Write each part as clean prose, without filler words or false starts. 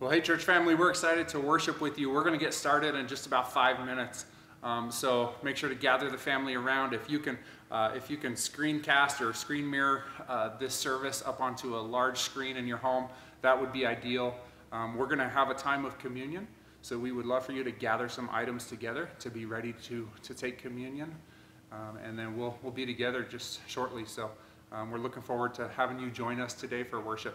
Well, hey, church family, we're excited to worship with you. We're going to get started in just about 5 minutes, so make sure to gather the family around. If you can screencast or screen mirror this service up onto a large screen in your home, that would be ideal. We're going to have a time of communion, so we would love for you to gather some items together to be ready to take communion, and then we'll be together just shortly. So we're looking forward to having you join us today for worship.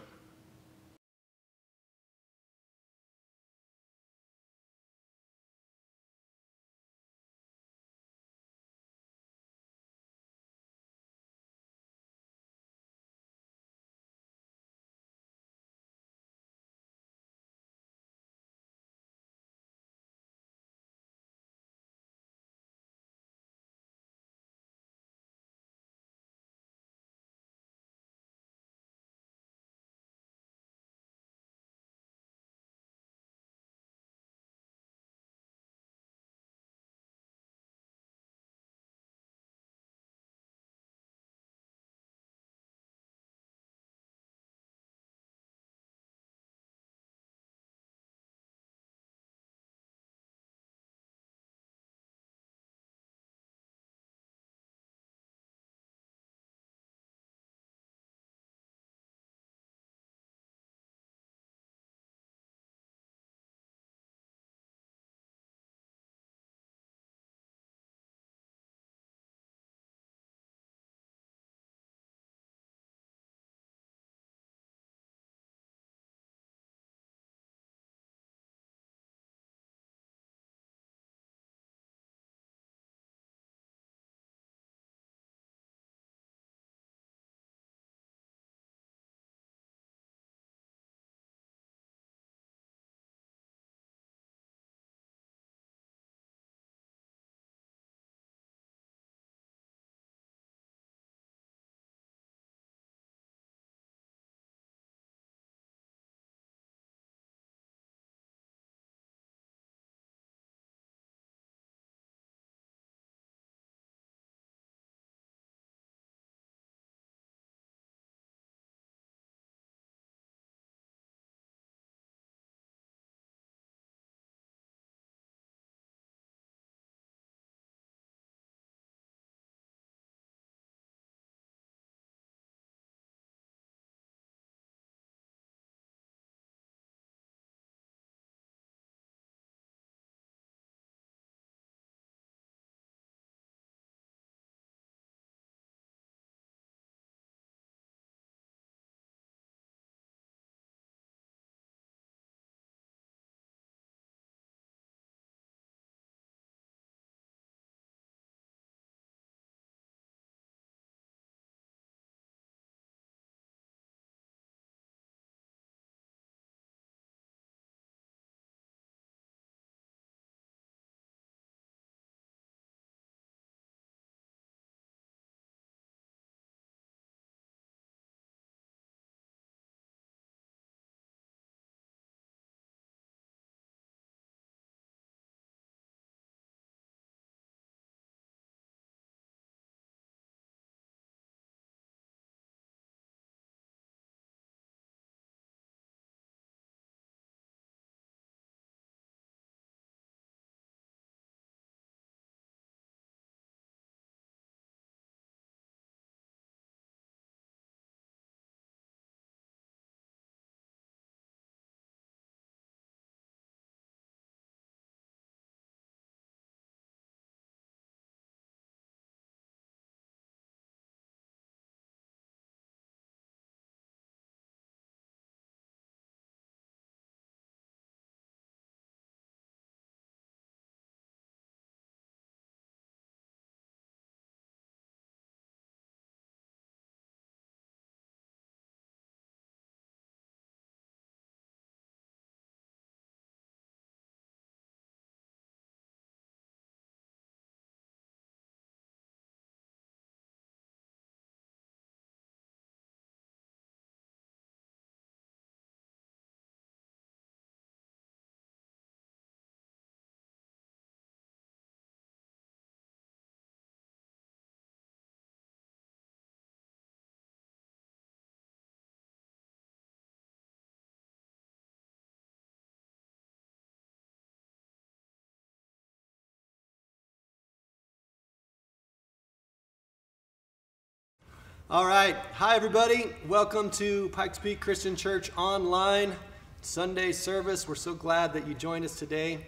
All right, hi everybody. Welcome to Pikes Peak Christian Church Online Sunday service. We're so glad that you joined us today.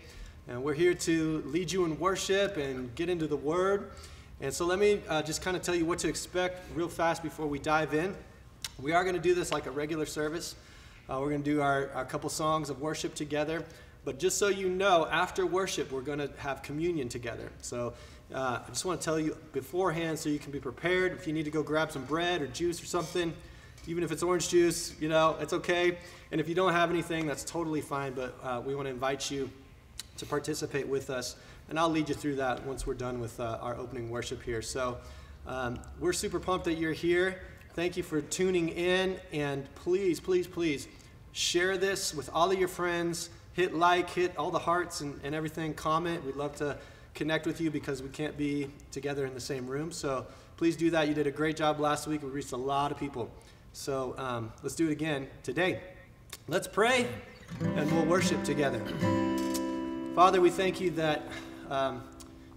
And we're here to lead you in worship and get into the Word. And so let me just kind of tell you what to expect real fast before we dive in. We are going to do this like a regular service. We're going to do our couple songs of worship together. But just so you know, after worship, we're going to have communion together. So I just want to tell you beforehand so you can be prepared. If you need to go grab some bread or juice or something, even if it's orange juice, you know, it's okay. And if you don't have anything, that's totally fine. But we want to invite you to participate with us. And I'll lead you through that once we're done with our opening worship here. So we're super pumped that you're here. Thank you for tuning in. And please, please, please share this with all of your friends. Hit like, hit all the hearts and everything, comment. We'd love to connect with you because we can't be together in the same room. So please do that. You did a great job last week. We reached a lot of people. So let's do it again today. Let's pray and we'll worship together. Father, we thank you that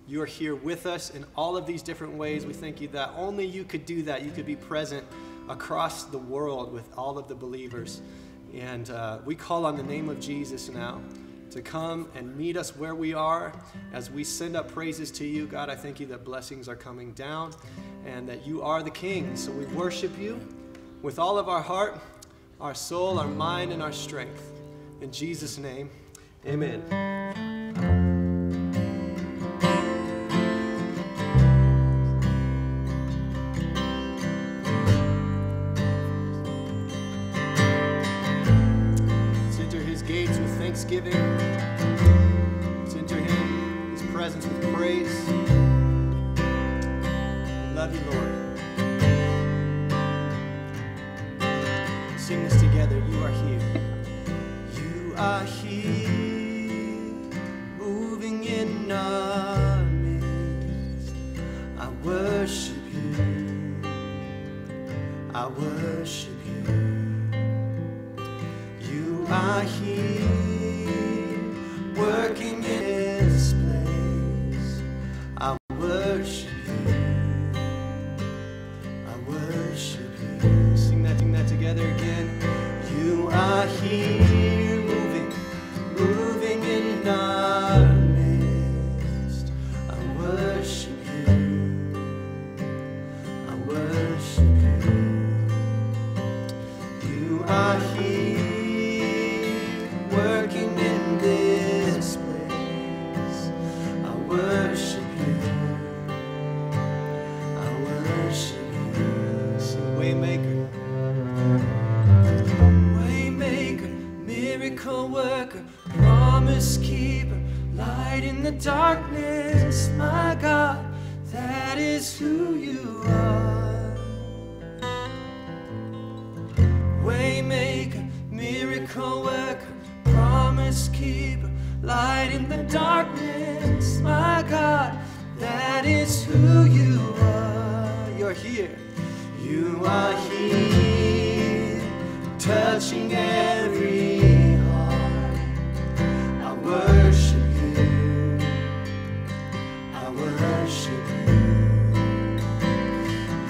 you are here with us in all of these different ways. We thank you that only you could do that. You could be present across the world with all of the believers. And we call on the name of Jesus now to come and meet us where we are as we send up praises to you. God, I thank you that blessings are coming down and that you are the King. So we worship you with all of our heart, our soul, our mind, and our strength. In Jesus' name, amen. Giving. Let's enter him, his presence with praise. We love you, Lord. Let's sing this together. You are here. You are here, moving in our midst. I worship you. I worship you. You are here. Working in this place, I worship you. I worship you. Sing that together again. You are here, moving, moving in our midst. I worship you. I worship you. You are here, working in this. Worker, promise keeper, light in the darkness, my God, that is who you are. Waymaker, miracle worker, promise keeper, light in the darkness, my God, that is who you are. You're here. You are here, touching every I worship you. I worship you.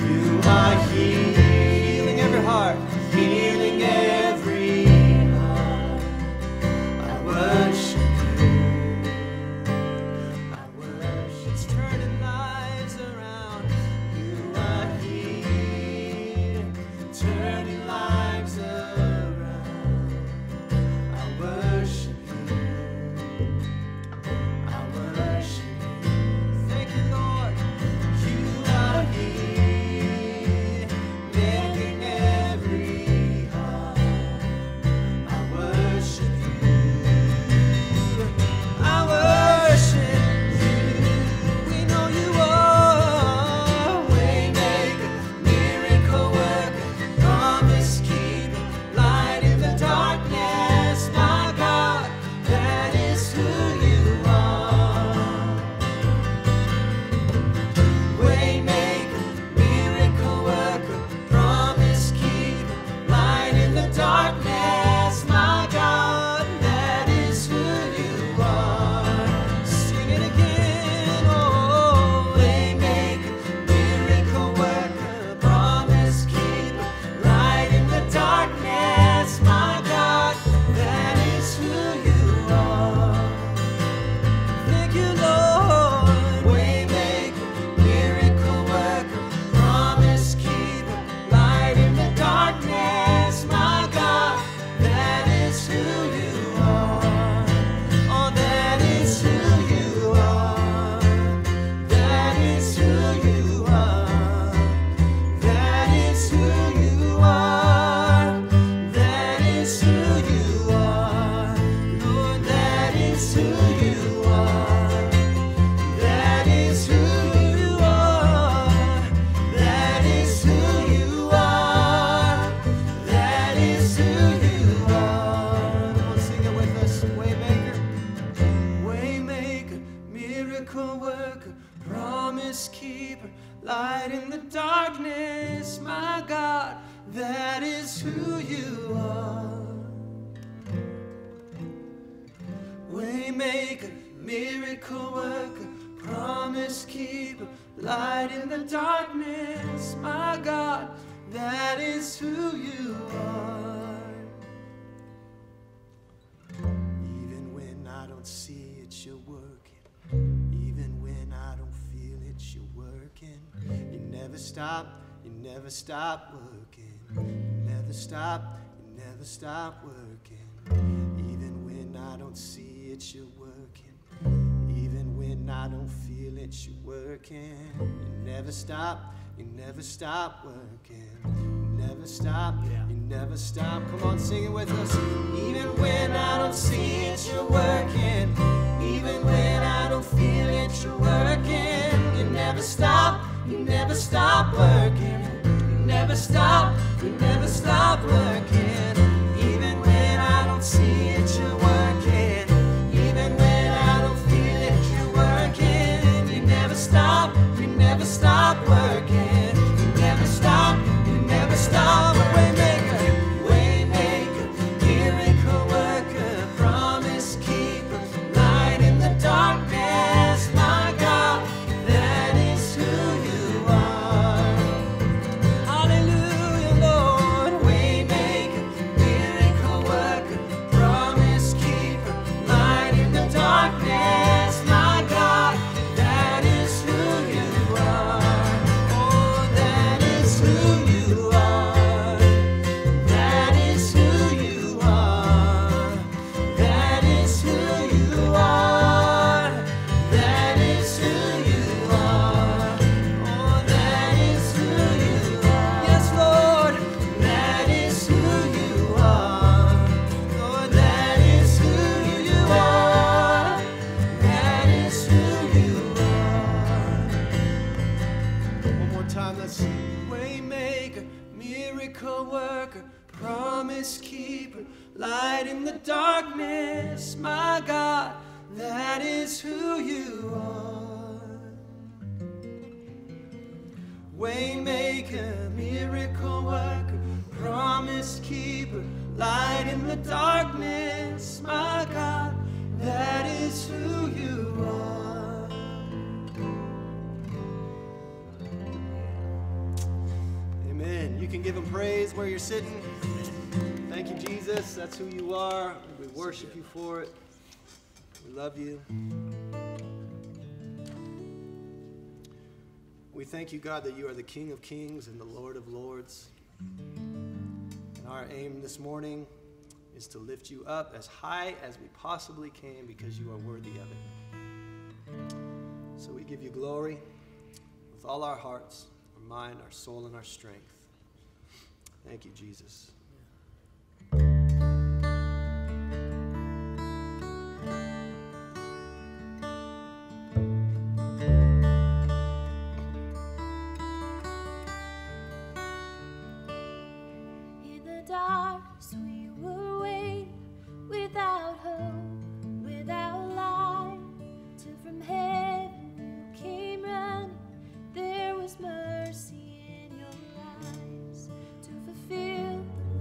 You are healing every heart, healing every heart. I worship you. I worship. It's turning lives around. You are here, turning lives around. Stop working, you never stop, you never stop working. Even when I don't see it, you're working. Even when I don't feel it, you're working. You never stop, you never stop working. You never stop, you never stop. Come on, sing it with us. Even when I don't see it, you're working. Even when I don't feel it, you're working. You never stop, you never stop working. Never stop, you never stop working. Even when I don't see it, you're working. Even when I don't feel it, you're working. You never stop working. You never stop working. Light in the darkness, my God, that is who you are. Waymaker, miracle worker, promise keeper, light in the darkness, my God, that is who you are. Amen. You can give him praise where you're sitting. Thank you, Jesus. That's who you are. We worship you for it. We love you. We thank you, God, that you are the King of Kings and the Lord of Lords. And our aim this morning is to lift you up as high as we possibly can because you are worthy of it. So we give you glory with all our hearts, our mind, our soul, and our strength. Thank you, Jesus. Mercy in your eyes to fulfill the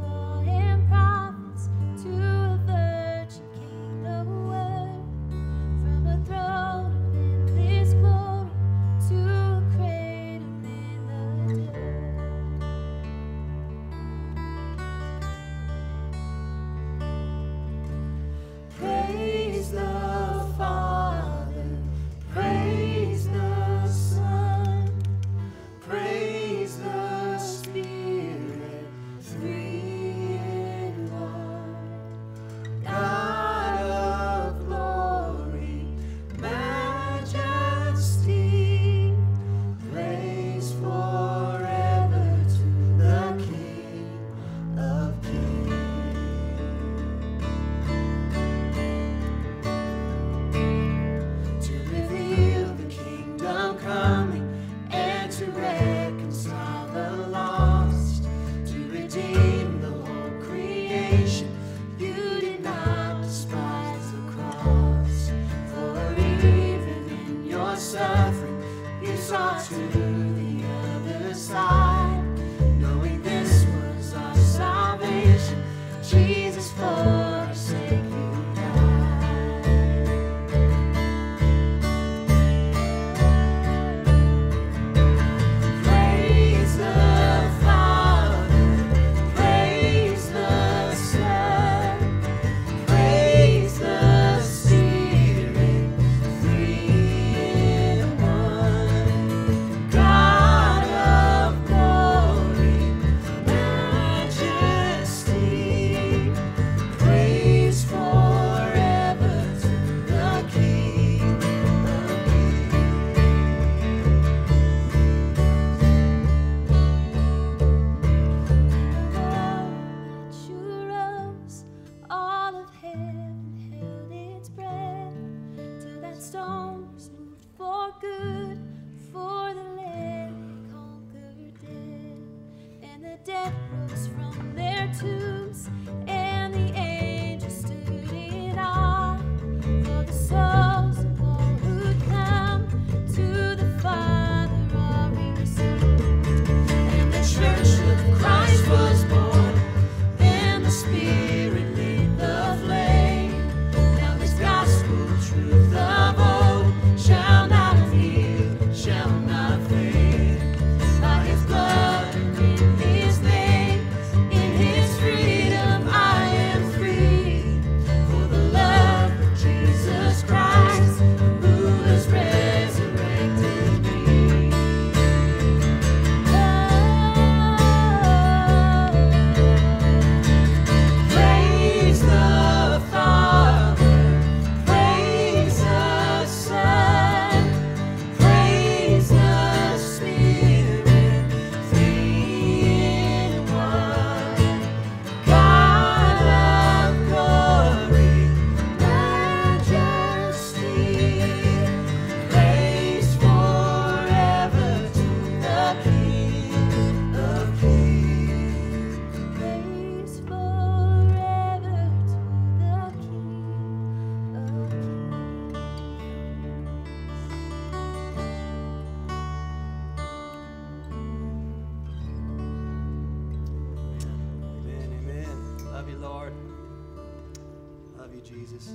Jesus.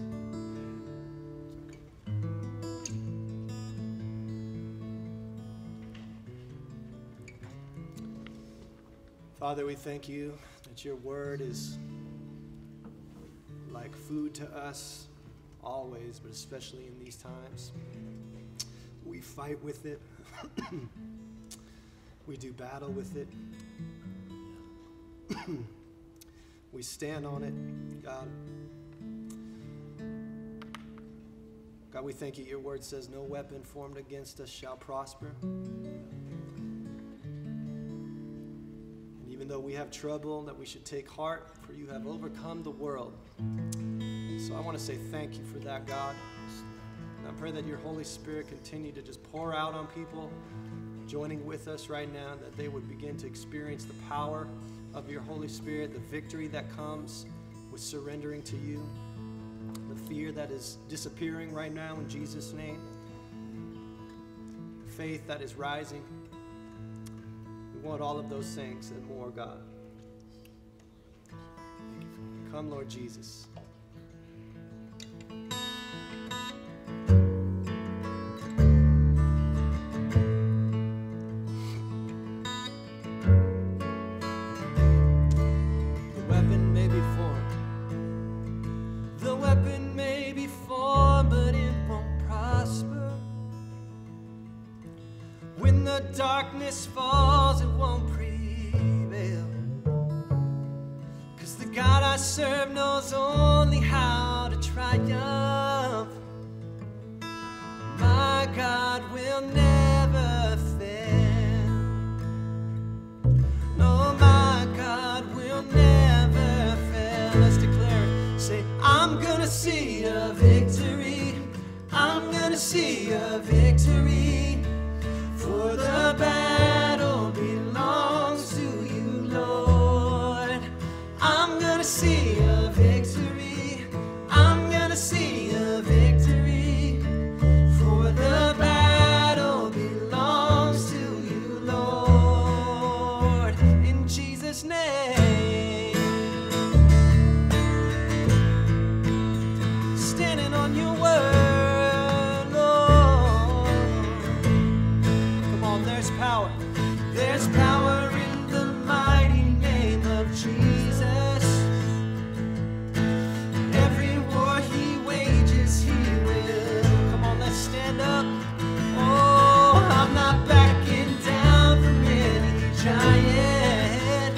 Father, we thank you that your word is like food to us always, but especially in these times. We fight with it. We do battle with it. We stand on it, God. God, we thank you. Your word says no weapon formed against us shall prosper. Though we have trouble, that we should take heart, for you have overcome the world. So I want to say thank you for that, God. And I pray that your Holy Spirit continue to just pour out on people joining with us right now, that they would begin to experience the power of your Holy Spirit, the victory that comes with surrendering to you, the fear that is disappearing right now in Jesus' name, the faith that is rising. We want all of those things and more, God. Come, Lord Jesus. The weapon may be formed, but it won't prosper. When the darkness falls, it won't prevail, 'cause the God I serve knows only how to triumph. My God will never fail. No, my God will never fail. Let's declare it. Say, I'm gonna see a victory. I'm gonna see a victory. For the battle belongs to you, Lord. I'm gonna see a victory. I'm gonna see a victory. For the battle belongs to you, Lord. In Jesus' name. Standing on your word. There's power in the mighty name of Jesus. Every war he wages, he will. Come on, let's stand up. Oh, I'm not backing down from any giant.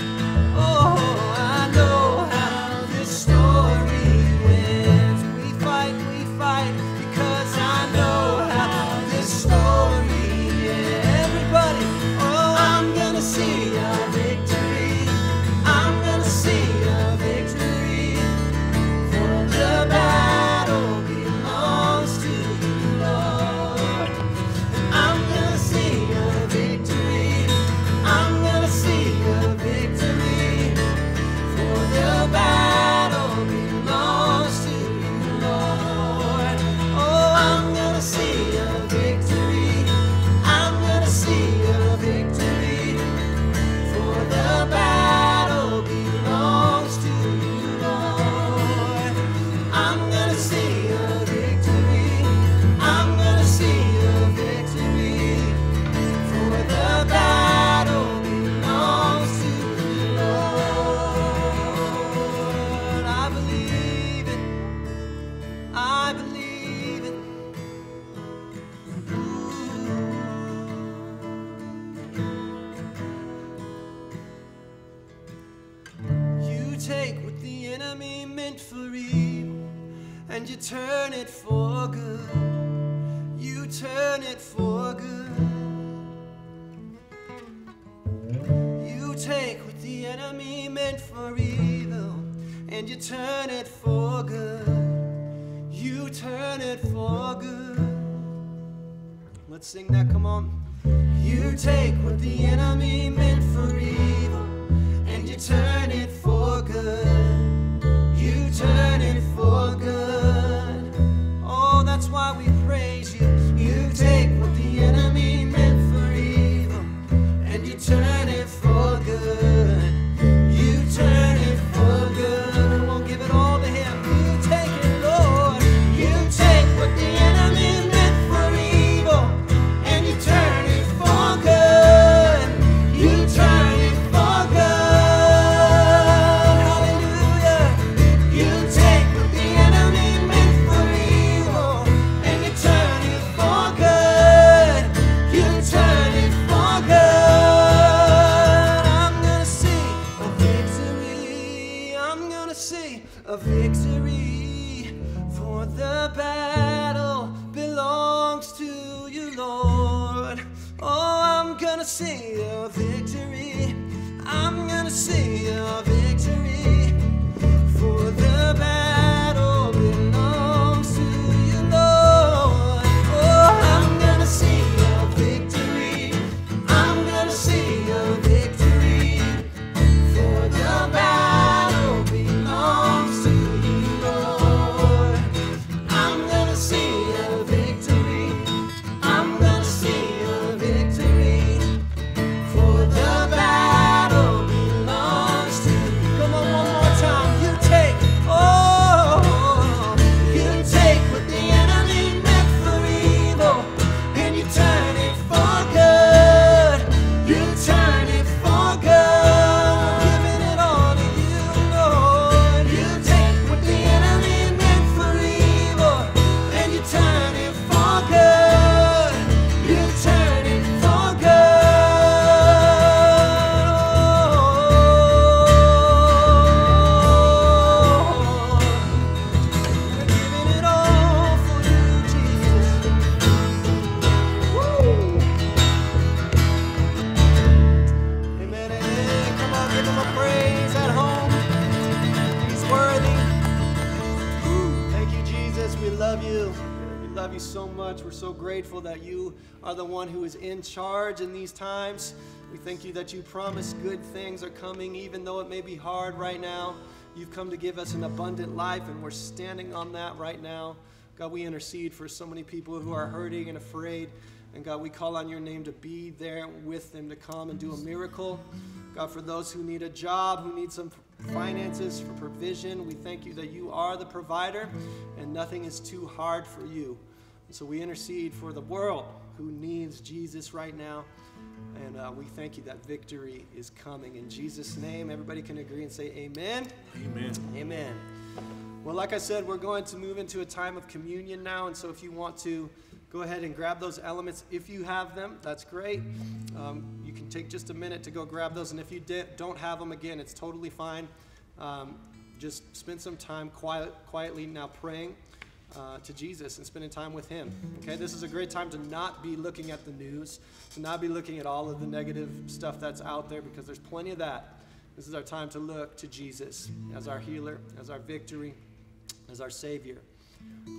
Oh, I know how this story wins. We fight, because I know how this story. I'm gonna see a victory. I'm gonna see a victory. For the battle belongs to you, Lord. I'm gonna see a victory. I'm gonna see a victory. For the battle belongs to you, Lord. Oh, I'm gonna see a victory. I'm gonna see a victory. The battle belongs to you, Lord. I'm gonna see a victory. I'm gonna see a victory. For the battle belongs to you, Lord. I believe it. I believe it. Take what the enemy meant for evil, and you turn it for good. You turn it for good. You take what the enemy meant for evil, and you turn it for good. You turn it for good. Let's sing that, come on. You take what the enemy meant for evil, and you turn it for good. You turn it for good. Oh, that's why we praise you. You take what the enemy meant for evil, and you turn it for good. You turn it for good. And we'll give it all to him. You take it, Lord. battle belongs to you, Lord. Oh, I'm gonna sing your victory. I'm gonna sing your victory. For the battle belongs to you, Lord. Oh, I'm gonna sing your victory. I'm gonna sing your victory. For the battle. That you are the one who is in charge in these times. We thank you that you promise good things are coming, even though it may be hard right now. You've come to give us an abundant life, and we're standing on that right now. God, we intercede for so many people who are hurting and afraid, and God, we call on your name to be there with them, to come and do a miracle. God, for those who need a job, who need some finances for provision, we thank you that you are the provider, and nothing is too hard for you. So we intercede for the world who needs Jesus right now. And we thank you that victory is coming. In Jesus' name, everybody can agree and say amen. Amen. Amen. Well, like I said, we're going to move into a time of communion now. And so if you want to go ahead and grab those elements, if you have them, that's great. You can take just a minute to go grab those. And if you don't have them, again, it's totally fine. Just spend some time quietly now praying to Jesus and spending time with him. Okay, this is a great time to not be looking at the news, to not be looking at all of the negative stuff that's out there, because there's plenty of that. This is our time to look to Jesus as our healer, as our victory, as our Savior.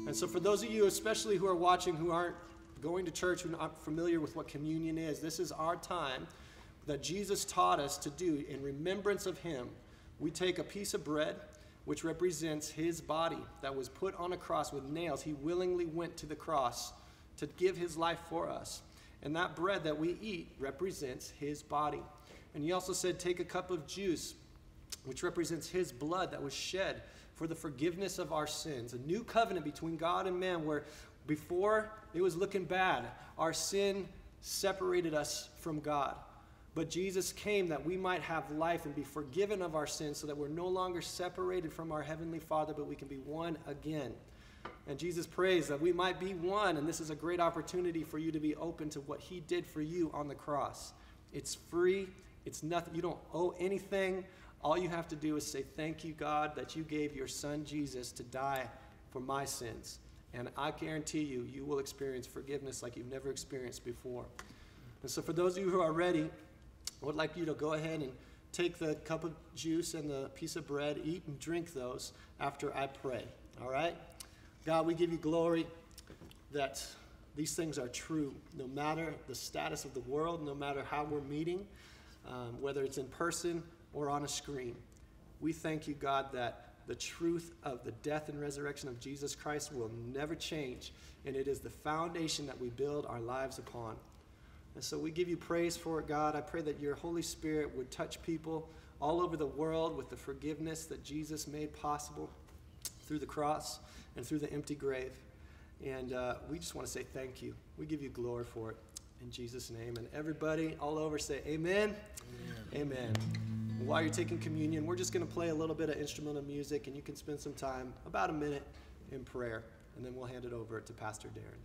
And so for those of you especially who are watching, who aren't going to church, who aren't familiar with what communion is, this is our time that Jesus taught us to do in remembrance of him. We take a piece of bread, which represents his body that was put on a cross with nails. He willingly went to the cross to give his life for us. And that bread that we eat represents his body. And he also said, take a cup of juice, which represents his blood that was shed for the forgiveness of our sins. A new covenant between God and man, where before it was looking bad. Our sin separated us from God. But Jesus came that we might have life and be forgiven of our sins, so that we're no longer separated from our Heavenly Father, but we can be one again. And Jesus prays that we might be one, and this is a great opportunity for you to be open to what he did for you on the cross. It's free. It's nothing. You don't owe anything. All you have to do is say, thank you, God, that you gave your son Jesus to die for my sins. And I guarantee you, you will experience forgiveness like you've never experienced before. And so for those of you who are ready, I would like you to go ahead and take the cup of juice and the piece of bread, eat and drink those after I pray, all right? God, we give you glory that these things are true, no matter the status of the world, no matter how we're meeting, whether it's in person or on a screen. We thank you, God, that the truth of the death and resurrection of Jesus Christ will never change, and it is the foundation that we build our lives upon. And so we give you praise for it, God. I pray that your Holy Spirit would touch people all over the world with the forgiveness that Jesus made possible through the cross and through the empty grave. And we just want to say thank you. We give you glory for it in Jesus' name. And everybody all over say amen. Amen. Amen. And while you're taking communion, we're just going to play a little bit of instrumental music, and you can spend some time, about a minute, in prayer. And then we'll hand it over to Pastor Darren.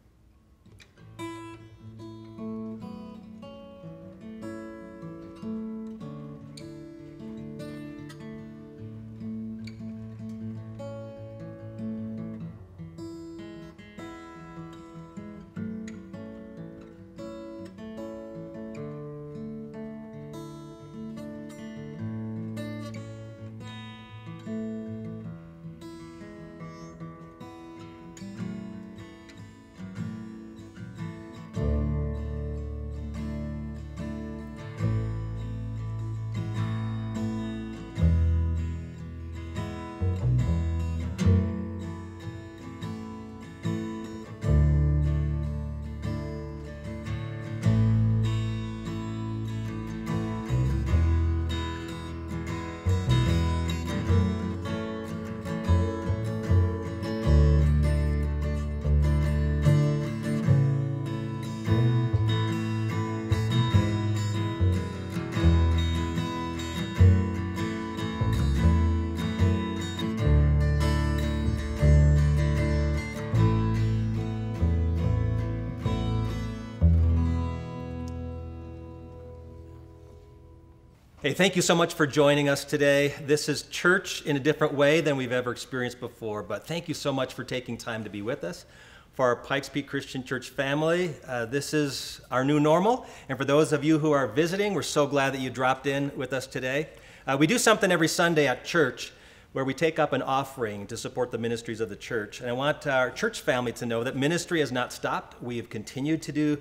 Hey, thank you so much for joining us today. This is church in a different way than we've ever experienced before, but thank you so much for taking time to be with us. For our Pikes Peak Christian Church family, this is our new normal, and for those of you who are visiting, we're so glad that you dropped in with us today. We do something every Sunday at church where we take up an offering to support the ministries of the church, and I want our church family to know that ministry has not stopped. We have continued to do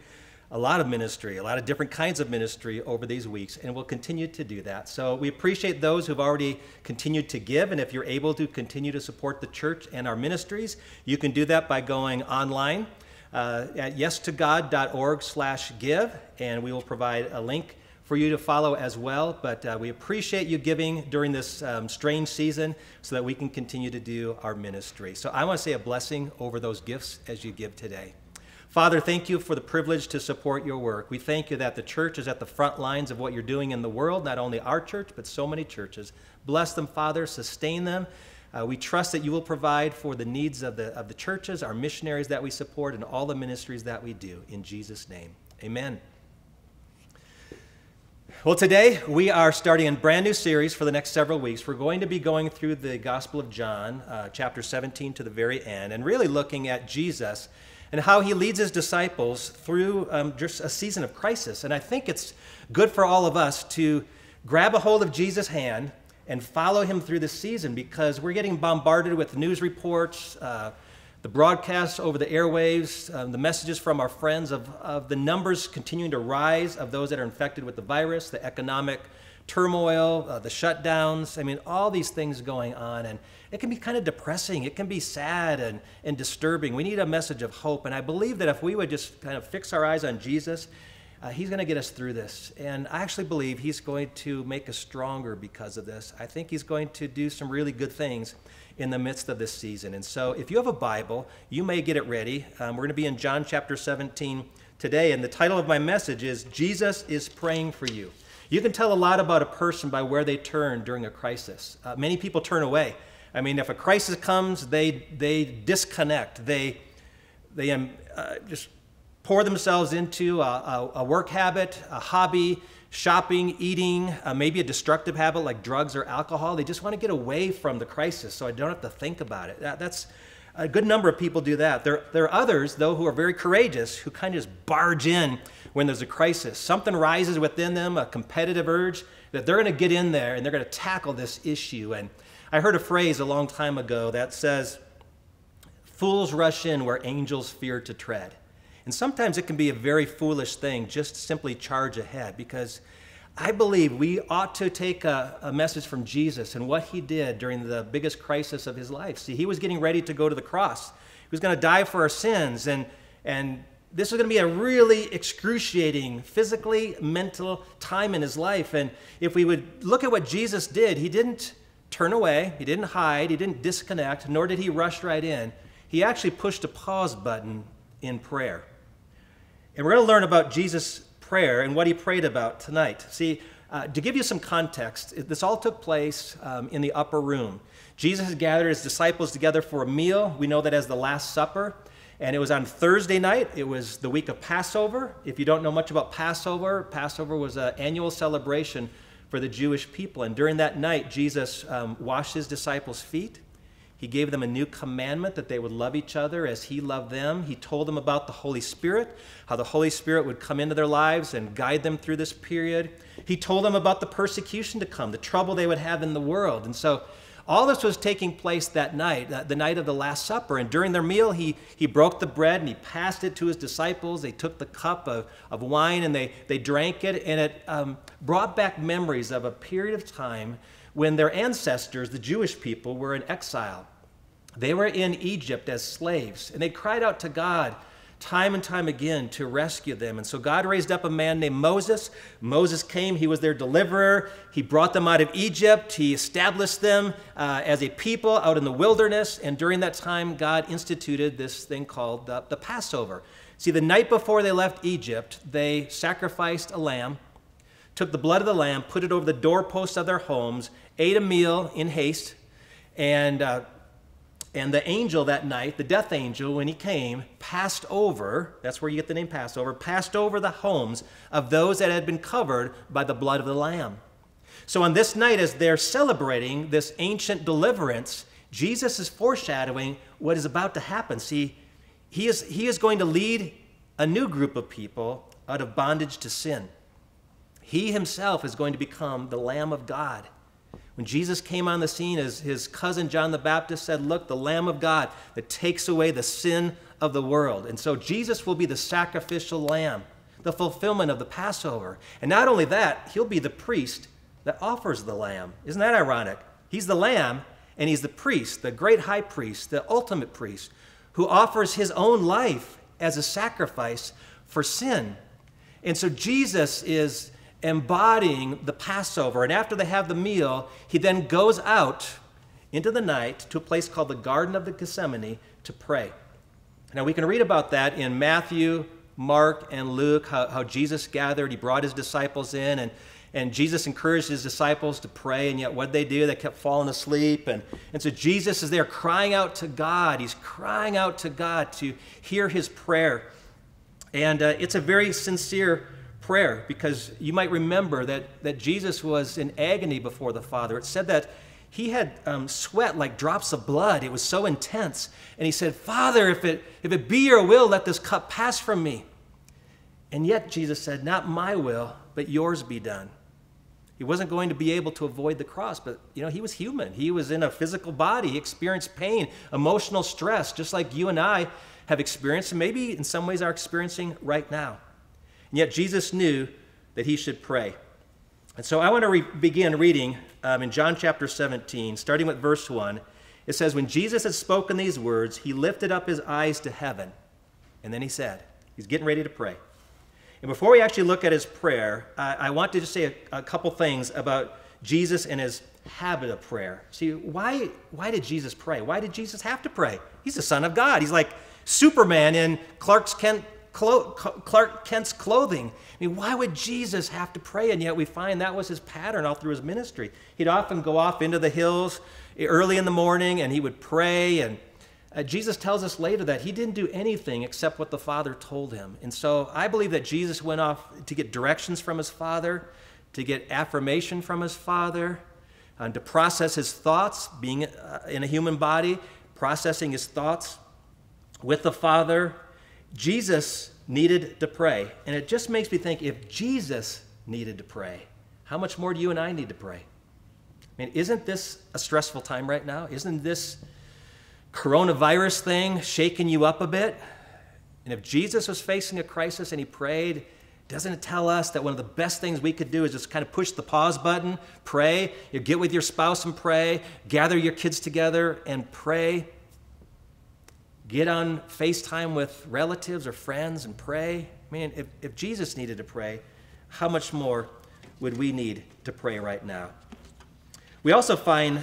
a lot of ministry, a lot of different kinds of ministry over these weeks, and we'll continue to do that. So we appreciate those who've already continued to give, and if you're able to continue to support the church and our ministries, you can do that by going online at yes2god.org/give, and we will provide a link for you to follow as well. But we appreciate you giving during this strange season so that we can continue to do our ministry. So I want to say a blessing over those gifts as you give today. Father, thank you for the privilege to support your work. We thank you that the church is at the front lines of what you're doing in the world, not only our church, but so many churches. Bless them, Father, sustain them. We trust that you will provide for the needs of the churches, our missionaries that we support, and all the ministries that we do. In Jesus' name, amen. Well, today we are starting a brand new series for the next several weeks. We're going to be going through the Gospel of John, chapter 17 to the very end, and really looking at Jesus and how he leads his disciples through just a season of crisis. And I think it's good for all of us to grab a hold of Jesus' hand and follow him through this season, because we're getting bombarded with news reports, the broadcasts over the airwaves, the messages from our friends of the numbers continuing to rise of those that are infected with the virus, the economic turmoil, the shutdowns. I mean, all these things going on, and it can be kind of depressing. It can be sad and disturbing. We need a message of hope, and I believe that if we would just kind of fix our eyes on Jesus, he's going to get us through this, and I actually believe he's going to make us stronger because of this. I think he's going to do some really good things in the midst of this season, and so if you have a Bible, you may get it ready. We're going to be in John chapter 17 today, and the title of my message is Jesus is Praying for You. You can tell a lot about a person by where they turn during a crisis. Many people turn away. I mean, if a crisis comes, they disconnect. They just pour themselves into a work habit, a hobby, shopping, eating, maybe a destructive habit like drugs or alcohol. They just want to get away from the crisis so I don't have to think about it. That's a good number of people do that. There are others, though, who are very courageous, who kind of just barge in when there's a crisis. Something rises within them, a competitive urge, that they're going to get in there and they're going to tackle this issue. And I heard a phrase a long time ago that says, "Fools rush in where angels fear to tread." And sometimes it can be a very foolish thing just to simply charge ahead, because I believe we ought to take a message from Jesus and what he did during the biggest crisis of his life. See, he was getting ready to go to the cross. He was going to die for our sins, and this was going to be a really excruciating, physically, mental time in his life. And if we would look at what Jesus did, he didn't turn away, he didn't hide, he didn't disconnect, nor did he rush right in. He actually pushed a pause button in prayer. And we're going to learn about Jesus' prayer and what he prayed about tonight. See, to give you some context, this all took place in the upper room. Jesus had gathered his disciples together for a meal. We know that as the Last Supper. And it was on Thursday night. It was the week of Passover. If you don't know much about Passover, Passover was an annual celebration for the Jewish people. And during that night, Jesus washed his disciples' feet. He gave them a new commandment that they would love each other as he loved them. He told them about the Holy Spirit, how the Holy Spirit would come into their lives and guide them through this period. He told them about the persecution to come, the trouble they would have in the world. And so all this was taking place that night, the night of the Last Supper. And during their meal, he broke the bread and he passed it to his disciples. They took the cup of wine and they drank it. And it brought back memories of a period of time when their ancestors, the Jewish people, were in exile. They were in Egypt as slaves. And they cried out to God time and time again to rescue them. And so God raised up a man named Moses. Moses came, he was their deliverer. He brought them out of Egypt. He established them as a people out in the wilderness. And during that time, God instituted this thing called the Passover. See, the night before they left Egypt, they sacrificed a lamb, took the blood of the lamb, put it over the doorposts of their homes, ate a meal in haste, and the angel that night, the death angel, when he came, passed over, that's where you get the name Passover, passed over the homes of those that had been covered by the blood of the lamb. So on this night, as they're celebrating this ancient deliverance, Jesus is foreshadowing what is about to happen. See, he is going to lead a new group of people out of bondage to sin. He himself is going to become the Lamb of God. When Jesus came on the scene, as his cousin John the Baptist said, "Look, the Lamb of God that takes away the sin of the world." And so Jesus will be the sacrificial lamb, the fulfillment of the Passover. And not only that, he'll be the priest that offers the lamb. Isn't that ironic? He's the lamb and he's the priest, the great high priest, the ultimate priest, who offers his own life as a sacrifice for sin. And so Jesus is embodying the Passover. And after they have the meal, he then goes out into the night to a place called the Garden of Gethsemane to pray. Now we can read about that in Matthew, Mark, and Luke, how Jesus gathered. He brought his disciples in, and Jesus encouraged his disciples to pray, and yet what did they do? They kept falling asleep. And so Jesus is there crying out to God. He's crying out to God to hear his prayer. And it's a very sincere prayer, because you might remember that Jesus was in agony before the Father. It said that he had sweat like drops of blood. It was so intense. And he said, "Father, if it be your will, let this cup pass from me." And yet Jesus said, "Not my will, but yours be done." He wasn't going to be able to avoid the cross, but you know, he was human. He was in a physical body. He experienced pain, emotional stress, just like you and I have experienced, and maybe in some ways are experiencing right now. And yet Jesus knew that he should pray. And so I want to begin reading in John chapter 17, starting with verse 1. It says, "When Jesus had spoken these words, he lifted up his eyes to heaven." And then he said, he's getting ready to pray. And before we actually look at his prayer, I want to just say a couple things about Jesus and his habit of prayer. See, why did Jesus pray? Why did Jesus have to pray? He's the Son of God. He's like Superman in Clark Kent's clothing. I mean, why would Jesus have to pray? And yet we find that was his pattern all through his ministry. He'd often go off into the hills early in the morning and he would pray. And Jesus tells us later that he didn't do anything except what the Father told him. And so I believe that Jesus went off to get directions from his Father, to get affirmation from his Father, and to process his thoughts, being in a human body, processing his thoughts with the Father. Jesus needed to pray, and it just makes me think, if Jesus needed to pray, how much more do you and I need to pray? I mean, isn't this a stressful time right now? Isn't this coronavirus thing shaking you up a bit? And if Jesus was facing a crisis and he prayed, doesn't it tell us that one of the best things we could do is just kind of push the pause button, pray, you get with your spouse and pray, gather your kids together and pray. Get on FaceTime with relatives or friends and pray. Man, if Jesus needed to pray, how much more would we need to pray right now? We also find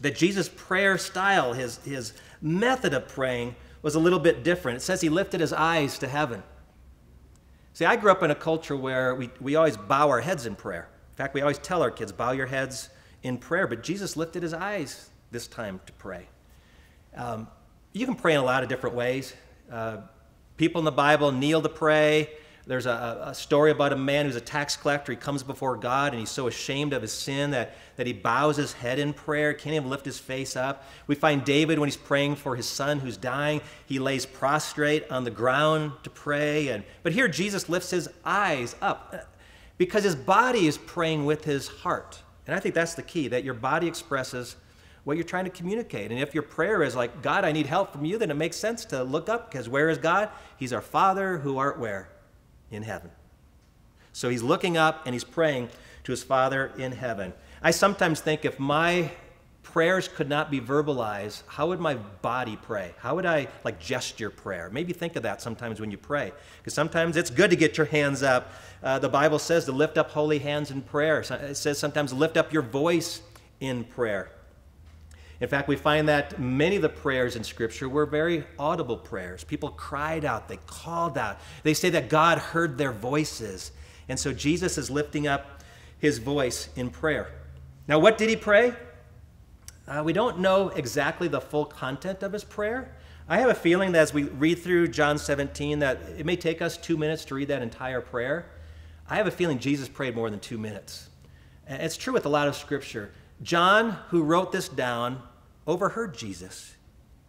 that Jesus' prayer style, his method of praying, was a little bit different. It says he lifted his eyes to heaven. See, I grew up in a culture where we always bow our heads in prayer. In fact, we always tell our kids, bow your heads in prayer. But Jesus lifted his eyes this time to pray. You can pray in a lot of different ways. People in the Bible kneel to pray. There's a story about a man who's a tax collector. He comes before God, and he's so ashamed of his sin that he bows his head in prayer, can't even lift his face up. We find David, when he's praying for his son who's dying, he lays prostrate on the ground to pray. But here Jesus lifts his eyes up because his body is praying with his heart. And I think that's the key, that your body expresses what you're trying to communicate. And if your prayer is like, "God, I need help from you," then it makes sense to look up, because where is God? He's our Father who art where? In heaven. So he's looking up and he's praying to his Father in heaven. I sometimes think, if my prayers could not be verbalized, how would my body pray? How would I like gesture prayer? Maybe think of that sometimes when you pray, because sometimes it's good to get your hands up. The Bible says to lift up holy hands in prayer. It says sometimes lift up your voice in prayer. In fact, we find that many of the prayers in Scripture were very audible prayers. People cried out. They called out. They say that God heard their voices. And so Jesus is lifting up his voice in prayer. Now, what did he pray? We don't know exactly the full content of his prayer. I have a feeling that as we read through John 17 that it may take us 2 minutes to read that entire prayer. I have a feeling Jesus prayed more than 2 minutes. It's true with a lot of Scripture. John, who wrote this down, overheard Jesus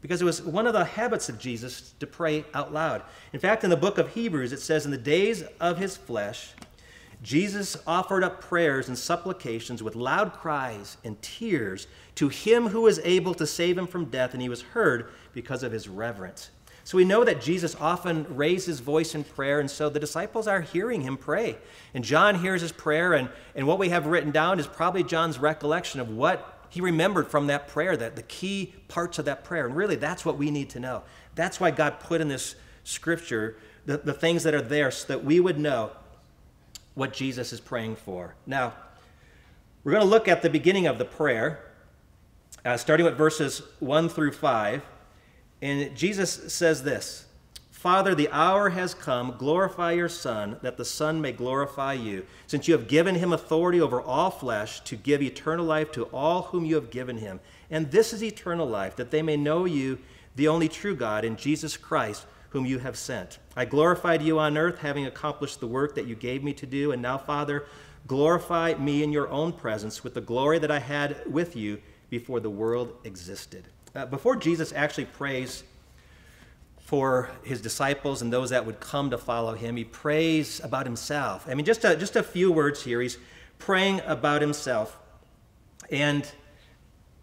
because it was one of the habits of Jesus to pray out loud. In fact, in the book of Hebrews, it says, in the days of his flesh, Jesus offered up prayers and supplications with loud cries and tears to him who was able to save him from death, and he was heard because of his reverence. So we know that Jesus often raised his voice in prayer, and so the disciples are hearing him pray. And John hears his prayer, and what we have written down is probably John's recollection of what he remembered from that prayer, the key parts of that prayer. And really, that's what we need to know. That's why God put in this Scripture the things that are there so that we would know what Jesus is praying for. Now, we're going to look at the beginning of the prayer, starting with verses 1 through 5. And Jesus says this, "Father, the hour has come. Glorify your Son, that the Son may glorify you, since you have given him authority over all flesh to give eternal life to all whom you have given him. And this is eternal life, that they may know you, the only true God, and Jesus Christ, whom you have sent. I glorified you on earth, having accomplished the work that you gave me to do. And now, Father, glorify me in your own presence with the glory that I had with you before the world existed." Before Jesus actually prays for his disciples and those that would come to follow him, he prays about himself. I mean, just a few words here. He's praying about himself. And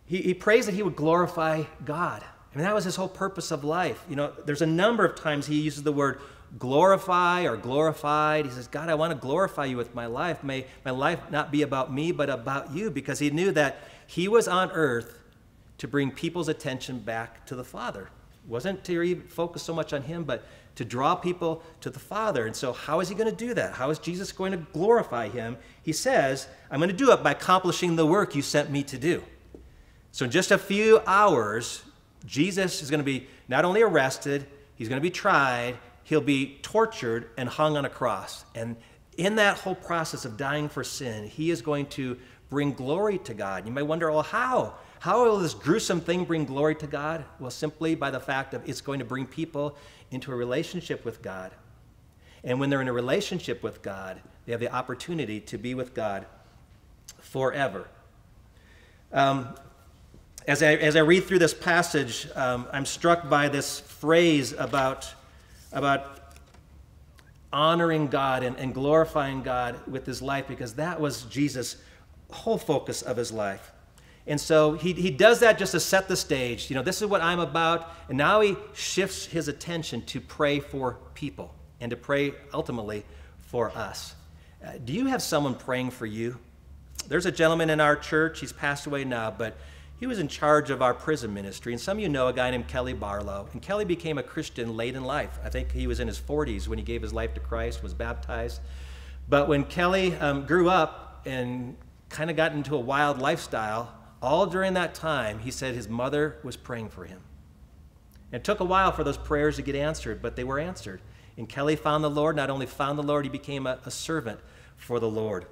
he prays that he would glorify God. I mean, that was his whole purpose of life. You know, there's a number of times he uses the word glorify or glorified. He says, God, I want to glorify you with my life. May my life not be about me, but about you, because he knew that he was on earth to bring people's attention back to the Father. It wasn't to even focus so much on him, but to draw people to the Father. And so how is he going to do that? How is Jesus going to glorify him? He says, I'm going to do it by accomplishing the work you sent me to do. So in just a few hours, Jesus is going to be not only arrested, he's going to be tried, he'll be tortured and hung on a cross. And in that whole process of dying for sin, he is going to bring glory to God. You may wonder, well, how? How will this gruesome thing bring glory to God? Well, simply by the fact that it's going to bring people into a relationship with God. And when they're in a relationship with God, they have the opportunity to be with God forever. As I read through this passage, I'm struck by this phrase about honoring God and glorifying God with his life, because that was Jesus' whole focus of his life. And so he does that just to set the stage. You know, this is what I'm about. And now he shifts his attention to pray for people and to pray ultimately for us. Do you have someone praying for you? There's a gentleman in our church. He's passed away now, but he was in charge of our prison ministry. And some of you know a guy named Kelly Barlow. And Kelly became a Christian late in life. I think he was in his 40s when he gave his life to Christ, was baptized. But when Kelly grew up and kind of got into a wild lifestyle, all during that time, he said his mother was praying for him. It took a while for those prayers to get answered, but they were answered. And Kelly found the Lord. Not only found the Lord, he became a servant for the Lord.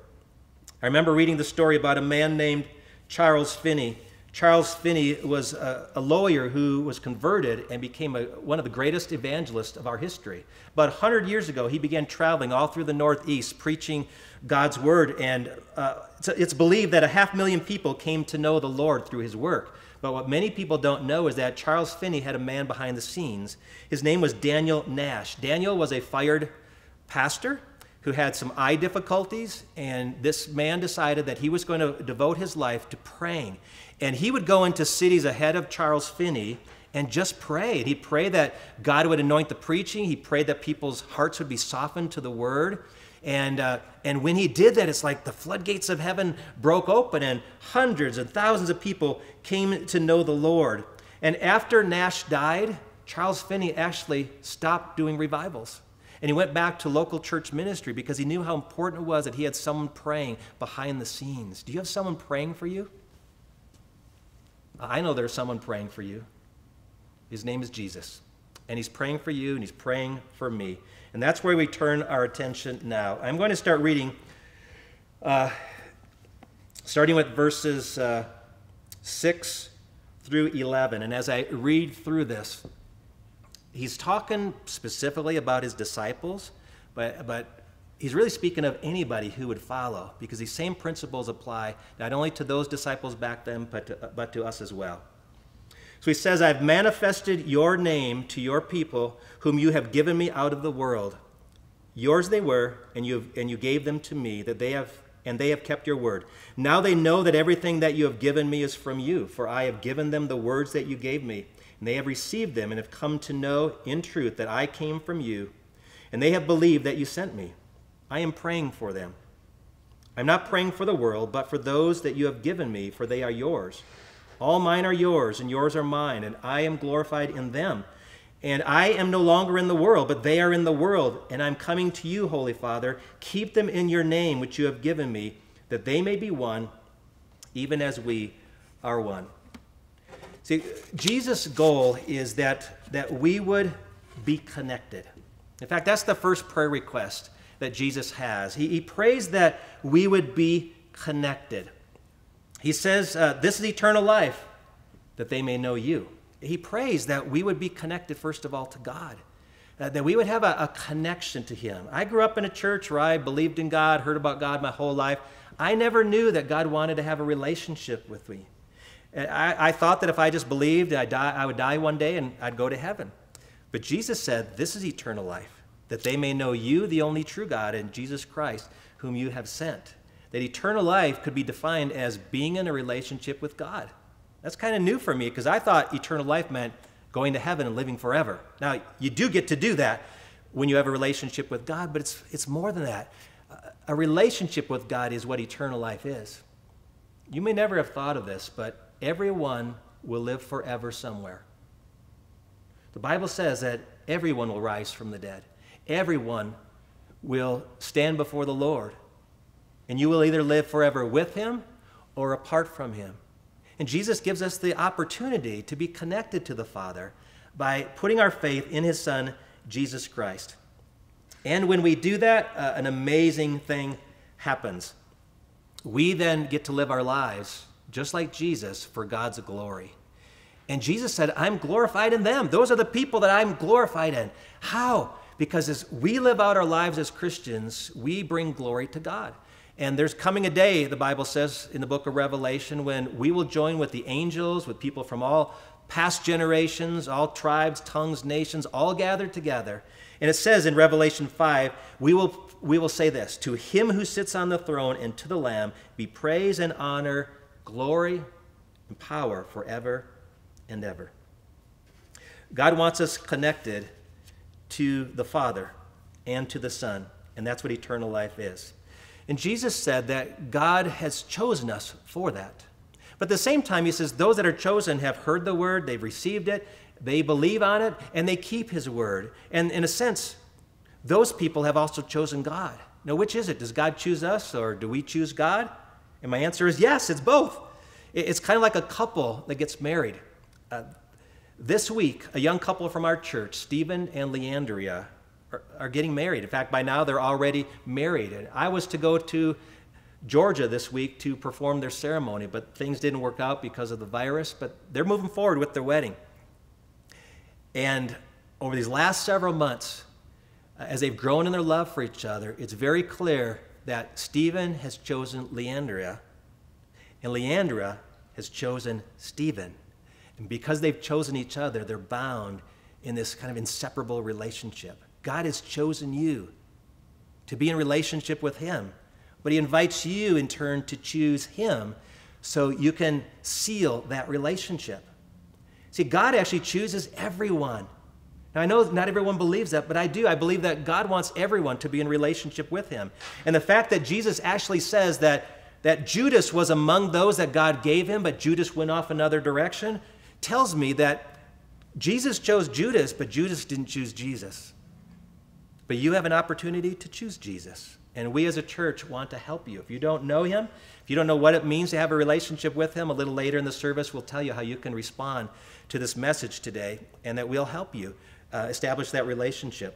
I remember reading the story about a man named Charles Finney. Charles Finney was a lawyer who was converted and became one of the greatest evangelists of our history. About 100 years ago, he began traveling all through the Northeast, preaching God's word, and it's believed that 500,000 people came to know the Lord through his work. But what many people don't know is that Charles Finney had a man behind the scenes. His name was Daniel Nash. Daniel was a fired pastor who had some eye difficulties, and this man decided that he was going to devote his life to praying. And he would go into cities ahead of Charles Finney and just pray. He'd pray that God would anoint the preaching. He prayed that people's hearts would be softened to the word. And when he did that, it's like the floodgates of heaven broke open, and hundreds and thousands of people came to know the Lord. And after Nash died, Charles Finney actually stopped doing revivals. And he went back to local church ministry because he knew how important it was that he had someone praying behind the scenes. Do you have someone praying for you? I know there's someone praying for you. His name is Jesus. And he's praying for you, and he's praying for me. And that's where we turn our attention now. I'm going to start reading, starting with verses 6 through 11. And as I read through this, he's talking specifically about his disciples, but he's really speaking of anybody who would follow, because these same principles apply not only to those disciples back then, but to us as well. So he says, I've manifested your name to your people whom you have given me out of the world. Yours they were, and you gave them to me, and they have kept your word. Now they know that everything that you have given me is from you, for I have given them the words that you gave me, and they have received them and have come to know in truth that I came from you, and they have believed that you sent me. I am praying for them. I'm not praying for the world, but for those that you have given me, for they are yours. All mine are yours, and yours are mine, and I am glorified in them. And I am no longer in the world, but they are in the world, and I'm coming to you, Holy Father. Keep them in your name, which you have given me, that they may be one, even as we are one. See, Jesus' goal is that we would be connected. In fact, that's the first prayer request that Jesus has. He prays that we would be connected. He says, this is eternal life, that they may know you. He prays that we would be connected, first of all, to God, that we would have a connection to him. I grew up in a church where I believed in God, heard about God my whole life. I never knew that God wanted to have a relationship with me. I thought that if I just believed, I would die one day and I'd go to heaven. But Jesus said, this is eternal life, that they may know you, the only true God, and Jesus Christ, whom you have sent. That eternal life could be defined as being in a relationship with God. That's kind of new for me, because I thought eternal life meant going to heaven and living forever. Now, you do get to do that when you have a relationship with God, but it's more than that. A relationship with God is what eternal life is. You may never have thought of this, but everyone will live forever somewhere. The Bible says that everyone will rise from the dead. Everyone will stand before the Lord, and you will either live forever with him or apart from him. And Jesus gives us the opportunity to be connected to the Father by putting our faith in his Son, Jesus Christ. And when we do that, an amazing thing happens. We then get to live our lives, just like Jesus, for God's glory. And Jesus said, I'm glorified in them. Those are the people that I'm glorified in. How? Because as we live out our lives as Christians, we bring glory to God. And there's coming a day, the Bible says in the book of Revelation, when we will join with the angels, with people from all past generations, all tribes, tongues, nations, all gathered together. And it says in Revelation 5, we will say this, to him who sits on the throne and to the Lamb be praise and honor, glory and power forever and ever. God wants us connected to the Father and to the Son, and that's what eternal life is. And Jesus said that God has chosen us for that. But at the same time, he says those that are chosen have heard the word, they've received it, they believe on it, and they keep his word. And in a sense, those people have also chosen God. Now, which is it? Does God choose us, or do we choose God? And my answer is yes, it's both. It's kind of like a couple that gets married. This week, a young couple from our church, Stephen and Leandria, are getting married. In fact, by now they're already married. And I was to go to Georgia this week to perform their ceremony, but things didn't work out because of the virus, but they're moving forward with their wedding. And over these last several months, as they've grown in their love for each other, it's very clear that Stephen has chosen Leandria, and Leandria has chosen Stephen. And because they've chosen each other, they're bound in this kind of inseparable relationship. God has chosen you to be in relationship with him, but he invites you in turn to choose him so you can seal that relationship. See, God actually chooses everyone. Now, I know not everyone believes that, but I do. I believe that God wants everyone to be in relationship with him. And the fact that Jesus actually says that Judas was among those that God gave him, but Judas went off another direction, tells me that Jesus chose Judas, but Judas didn't choose Jesus. But you have an opportunity to choose Jesus. And we as a church want to help you. If you don't know him, if you don't know what it means to have a relationship with him, a little later in the service, we'll tell you how you can respond to this message today, and that we'll help you establish that relationship.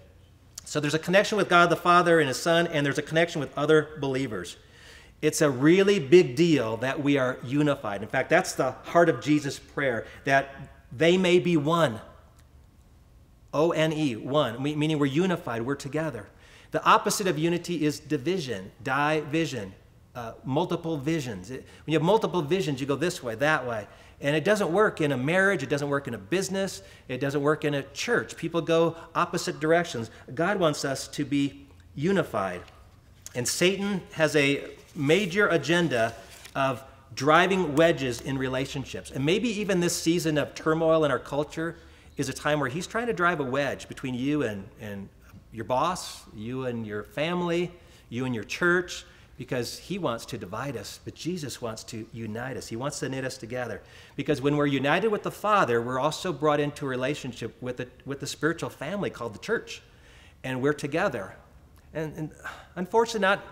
So there's a connection with God the Father and his Son, and there's a connection with other believers. It's a really big deal that we are unified. In fact, that's the heart of Jesus' prayer, that they may be one. O-N-E, one, meaning we're unified, we're together. The opposite of unity is division, division, multiple visions. When you have multiple visions, you go this way, that way. And it doesn't work in a marriage. It doesn't work in a business. It doesn't work in a church. People go opposite directions. God wants us to be unified. And Satan has a major agenda of driving wedges in relationships. And maybe even this season of turmoil in our culture is a time where he's trying to drive a wedge between you and your boss, you and your family, you and your church, because he wants to divide us, but Jesus wants to unite us. He wants to knit us together. Because when we're united with the Father, we're also brought into a relationship with the spiritual family called the church, and we're together. And unfortunately,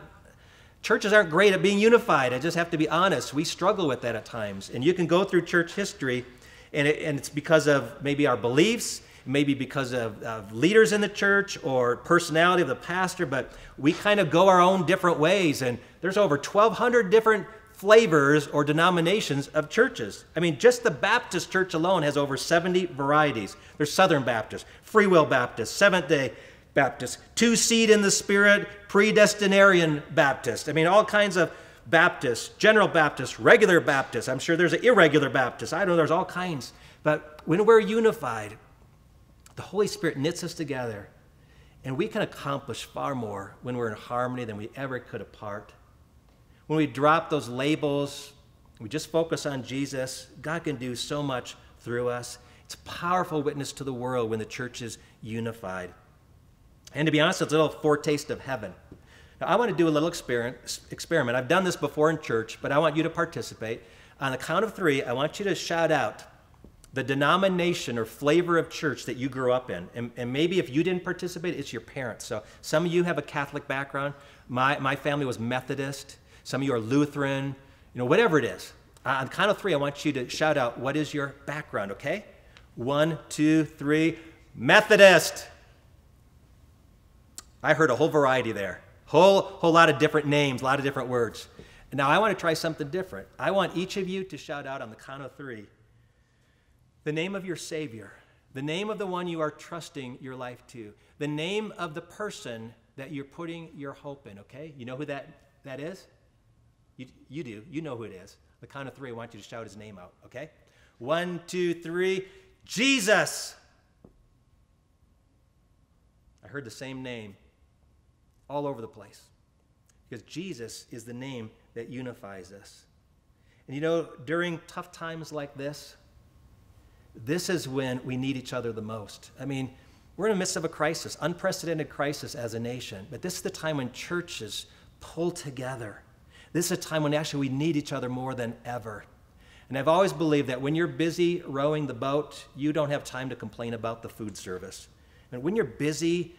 churches aren't great at being unified. I just have to be honest. We struggle with that at times. And you can go through church history, and it's because of maybe our beliefs, maybe because of leaders in the church or personality of the pastor, but we kind of go our own different ways. And there's over 1,200 different flavors or denominations of churches. I mean, just the Baptist church alone has over 70 varieties. There's Southern Baptist, Free Will Baptist, Seventh-day Baptist, two-seed in the Spirit, predestinarian Baptist. I mean, all kinds of Baptists, General Baptist, regular Baptist. I'm sure there's an irregular Baptist. I don't know, there's all kinds. But when we're unified, the Holy Spirit knits us together, and we can accomplish far more when we're in harmony than we ever could apart. When we drop those labels, we just focus on Jesus, God can do so much through us. It's a powerful witness to the world when the church is unified. And to be honest, it's a little foretaste of heaven. Now, I want to do a little experiment. I've done this before in church, but I want you to participate. On the count of three, I want you to shout out the denomination or flavor of church that you grew up in. And maybe if you didn't participate, it's your parents. So some of you have a Catholic background. My family was Methodist. Some of you are Lutheran, you know, whatever it is. On count of three, I want you to shout out, what is your background, okay? One, two, three, Methodist. I heard a whole variety there. Whole lot of different names, a lot of different words. And now I want to try something different. I want each of you to shout out on the count of three the name of your Savior, the name of the one you are trusting your life to, the name of the person that you're putting your hope in, okay? You know who that is? You do. You know who it is. The count of three, I want you to shout his name out, okay? One, two, three, Jesus. I heard the same name all over the place because Jesus is the name that unifies us. And you know, during tough times like this is when we need each other the most. I mean, we're in the midst of a crisis, unprecedented crisis as a nation, but this is the time when churches pull together. This is a time when actually we need each other more than ever. And I've always believed that when you're busy rowing the boat, you don't have time to complain about the food service. And when you're busy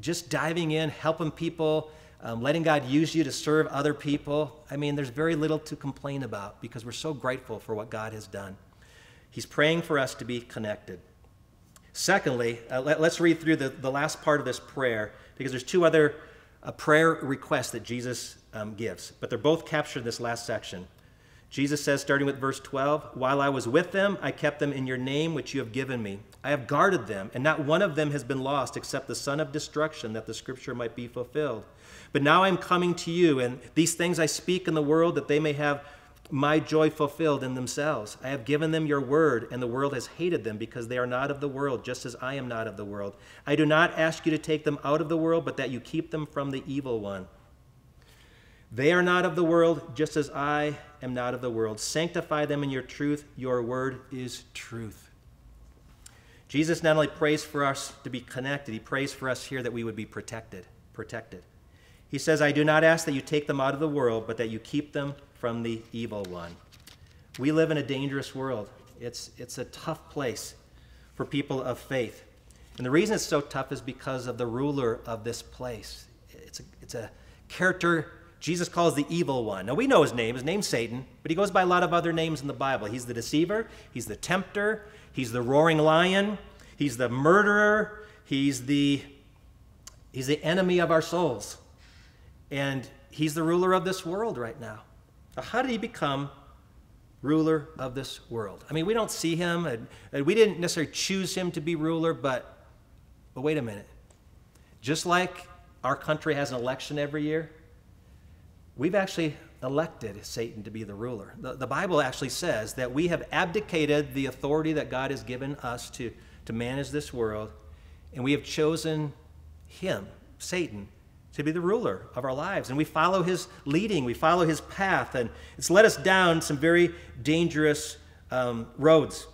just diving in, helping people, letting God use you to serve other people, I mean, there's very little to complain about because we're so grateful for what God has done. He's praying for us to be connected. Secondly, let's read through the last part of this prayer because there's two other prayer requests that Jesus gives, but they're both captured in this last section. Jesus says, starting with verse 12, "While I was with them, I kept them in your name, which you have given me. I have guarded them, and not one of them has been lost except the son of destruction, that the scripture might be fulfilled. But now I'm coming to you, and these things I speak in the world, that they may have my joy fulfilled in themselves. I have given them your word, and the world has hated them because they are not of the world, just as I am not of the world. I do not ask you to take them out of the world, but that you keep them from the evil one. They are not of the world, just as I am not of the world. Sanctify them in your truth. Your word is truth." Jesus not only prays for us to be connected, he prays for us here that we would be protected. He says, "I do not ask that you take them out of the world, but that you keep them from the evil one." We live in a dangerous world. It's a tough place for people of faith. And the reason it's so tough is because of the ruler of this place. It's a character Jesus calls the evil one. Now we know his name's Satan, but he goes by a lot of other names in the Bible. He's the deceiver, he's the tempter, he's the roaring lion, he's the murderer, he's the enemy of our souls. And he's the ruler of this world right now. How did he become ruler of this world? I mean, we don't see him, and we didn't necessarily choose him to be ruler, but wait a minute. Just like Our country has an election every year. We've actually elected Satan to be the ruler. The Bible actually says that we have abdicated the authority that God has given us to manage this world, and we have chosen him, Satan, to be the ruler of our lives. And we follow his leading, we follow his path, and it's led us down some very dangerous roads.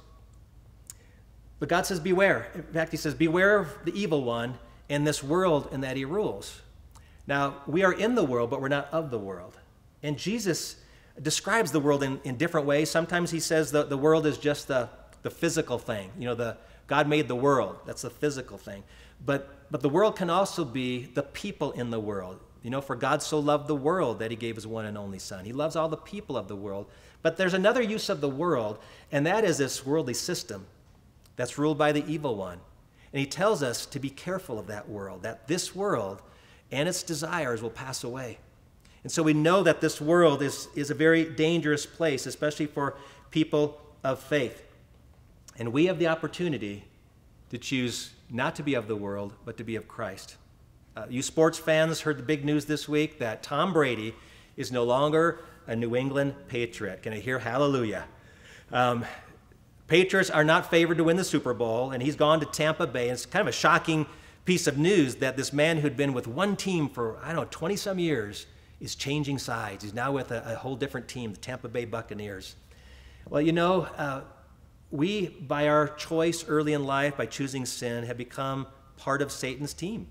But God says, beware. In fact, he says, beware of the evil one and this world and that he rules. Now, we are in the world, but we're not of the world. And Jesus describes the world in different ways. Sometimes he says the world is just the physical thing. You know, God made the world. That's the physical thing. But the world can also be the people in the world. You know, for God so loved the world that he gave his one and only son. He loves all the people of the world. But there's another use of the world, and that is this worldly system that's ruled by the evil one. And he tells us to be careful of that world, that this world and its desires will pass away. And so we know that this world is a very dangerous place, especially for people of faith. And we have the opportunity to choose not to be of the world, but to be of Christ. You sports fans heard the big news this week that Tom Brady is no longer a New England Patriot. Can I hear hallelujah? Patriots are not favored to win the Super Bowl, and he's gone to Tampa Bay. And it's kind of a shocking piece of news that this man who'd been with one team for, I don't know, 20-some years is changing sides. He's now with a whole different team, the Tampa Bay Buccaneers. Well, you know, we, by our choice early in life, by choosing sin, have become part of Satan's team.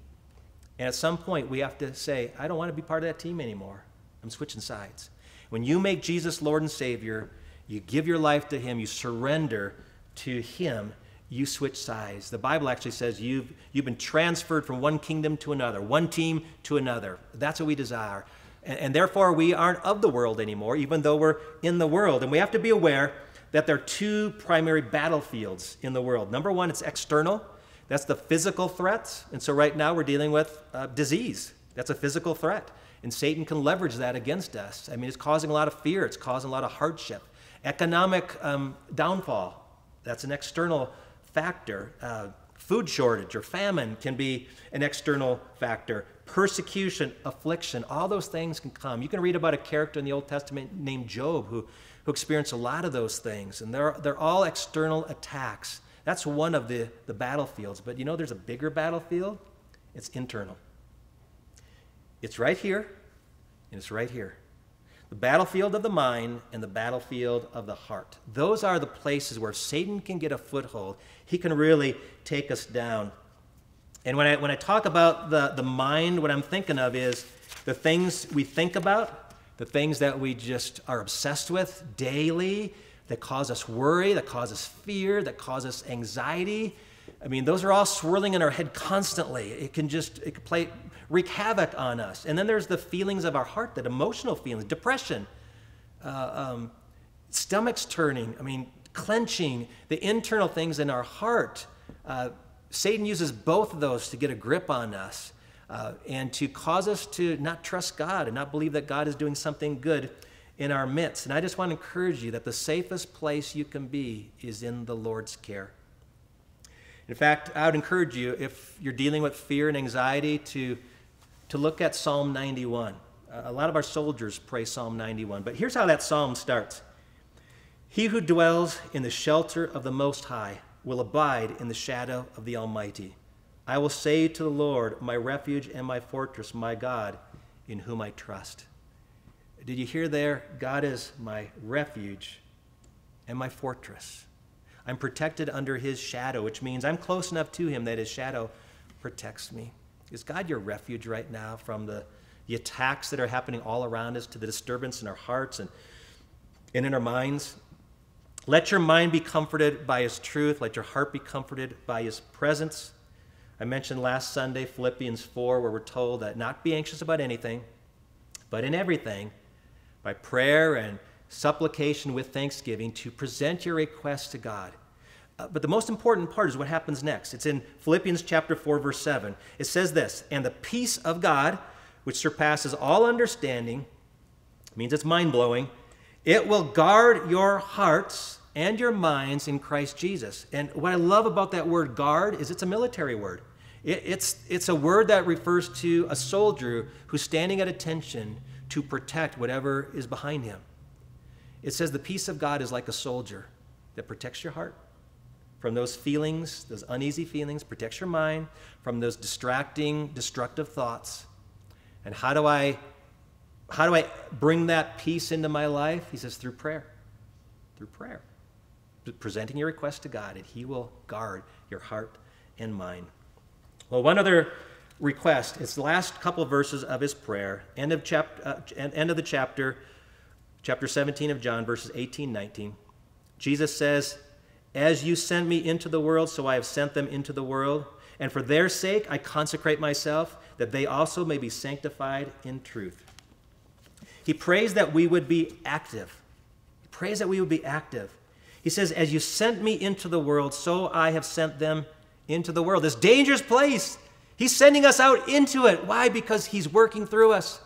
And at some point, we have to say, I don't want to be part of that team anymore. I'm switching sides. When you make Jesus Lord and Savior, you give your life to him, you surrender to him, you switch sides. The Bible actually says you've been transferred from one kingdom to another, one team to another. That's what we desire. And therefore, we aren't of the world anymore, even though we're in the world. And we have to be aware that there are two primary battlefields in the world. Number one, it's external. That's the physical threats. And so right now, we're dealing with disease. That's a physical threat. And Satan can leverage that against us. I mean, it's causing a lot of fear. It's causing a lot of hardship. Economic downfall, that's an external factor. Food shortage or famine can be an external factor. Persecution, affliction, all those things can come. You can read about a character in the Old Testament named Job who experienced a lot of those things. And they're all external attacks. That's one of the battlefields. But you know there's a bigger battlefield? It's internal. It's right here, and it's right here. The battlefield of the mind and the battlefield of the heart. Those are the places where Satan can get a foothold. He can really take us down. And when I talk about the mind, what I'm thinking of is the things we think about, the things that we just are obsessed with daily, that cause us worry, that cause us fear, that cause us anxiety. I mean, those are all swirling in our head constantly. It can wreak havoc on us. And then there's the feelings of our heart, that emotional feelings, depression, stomachs turning, I mean, clenching, the internal things in our heart. Satan uses both of those to get a grip on us and to cause us to not trust God and not believe that God is doing something good in our midst. And I just want to encourage you that the safest place you can be is in the Lord's care. In fact, I would encourage you, if you're dealing with fear and anxiety, to look at Psalm 91. A lot of our soldiers pray Psalm 91, but here's how that psalm starts. He who dwells in the shelter of the Most High will abide in the shadow of the Almighty. I will say to the Lord, my refuge and my fortress, my God, in whom I trust. Did you hear there? God is my refuge and my fortress. I'm protected under his shadow, which means I'm close enough to him that his shadow protects me. Is God your refuge right now from the attacks that are happening all around us, to the disturbance in our hearts and in our minds? Let your mind be comforted by his truth. Let your heart be comforted by his presence. I mentioned last Sunday, Philippians 4, where we're told that not be anxious about anything, but in everything, by prayer and supplication with thanksgiving, to present your requests to God. But the most important part is what happens next. It's in Philippians chapter 4, verse 7. It says this, and the peace of God, which surpasses all understanding, means it's mind-blowing, it will guard your hearts and your minds in Christ Jesus. And what I love about that word guard is it's a military word. It's a word that refers to a soldier who's standing at attention to protect whatever is behind him. It says the peace of God is like a soldier that protects your heart from those feelings, those uneasy feelings, protects your mind from those distracting, destructive thoughts. And how do I bring that peace into my life? He says through prayer, presenting your request to God, and he will guard your heart and mind. Well, one other request, it's the last couple of verses of his prayer, end of the chapter, chapter 17 of John, verses 18, 19. Jesus says, "As you sent me into the world, so I have sent them into the world. And for their sake, I consecrate myself, that they also may be sanctified in truth." He prays that we would be active. He prays that we would be active. He says, "As you sent me into the world, so I have sent them into the world." This dangerous place. He's sending us out into it. Why? Because he's working through us.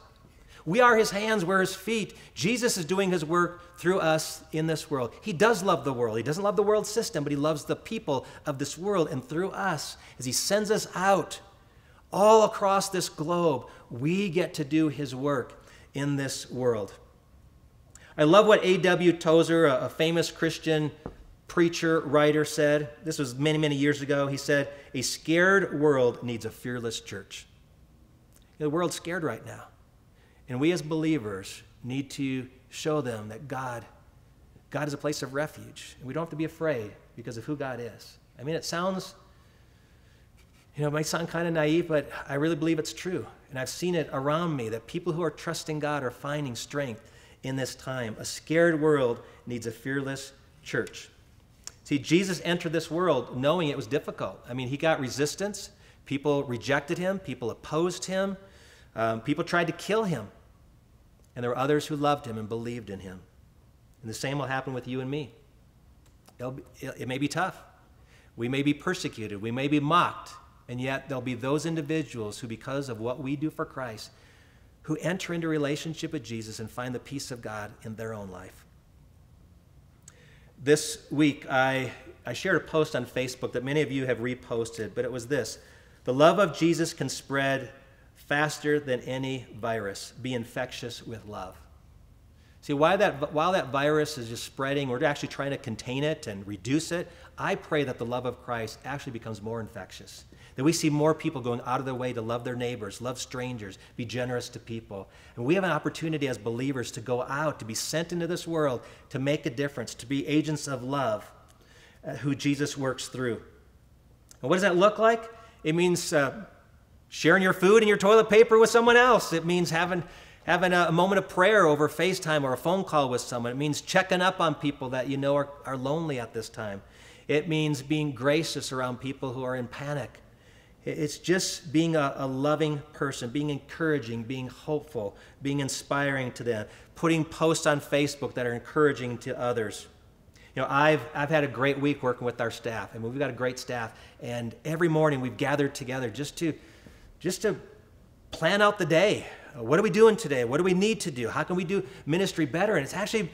We are his hands, we're his feet. Jesus is doing his work through us in this world. He does love the world. He doesn't love the world system, but he loves the people of this world. And through us, as he sends us out all across this globe, we get to do his work in this world. I love what A.W. Tozer, a famous Christian preacher, writer, said. This was many, many years ago. He said, "A scared world needs a fearless church." The world's scared right now. And we as believers need to show them that God is a place of refuge. And we don't have to be afraid because of who God is. I mean, it sounds, you know, it might sound kind of naive, but I really believe it's true. And I've seen it around me that people who are trusting God are finding strength in this time. A scared world needs a fearless church. See, Jesus entered this world knowing it was difficult. I mean, he got resistance. People rejected him. People opposed him. People tried to kill him. And there were others who loved him and believed in him. And the same will happen with you and me. It may be tough. We may be persecuted. We may be mocked. And yet there'll be those individuals who, because of what we do for Christ, who enter into relationship with Jesus and find the peace of God in their own life. This week, I shared a post on Facebook that many of you have reposted, but it was this: "The love of Jesus can spread faster than any virus. Be infectious with love." See, while that virus is just spreading, we're actually trying to contain it and reduce it, I pray that the love of Christ actually becomes more infectious, that we see more people going out of their way to love their neighbors, love strangers, be generous to people. And we have an opportunity as believers to go out, to be sent into this world, to make a difference, to be agents of love who Jesus works through. And what does that look like? It means sharing your food and your toilet paper with someone else. It means having a moment of prayer over FaceTime or a phone call with someone. It means checking up on people that you know are lonely at this time. It means being gracious around people who are in panic. It's just being a loving person, being encouraging, being hopeful, being inspiring to them, putting posts on Facebook that are encouraging to others. You know, I've had a great week working with our staff. I mean, we've got a great staff, and every morning we've gathered together just to plan out the day. What are we doing today? What do we need to do? How can we do ministry better? And it's actually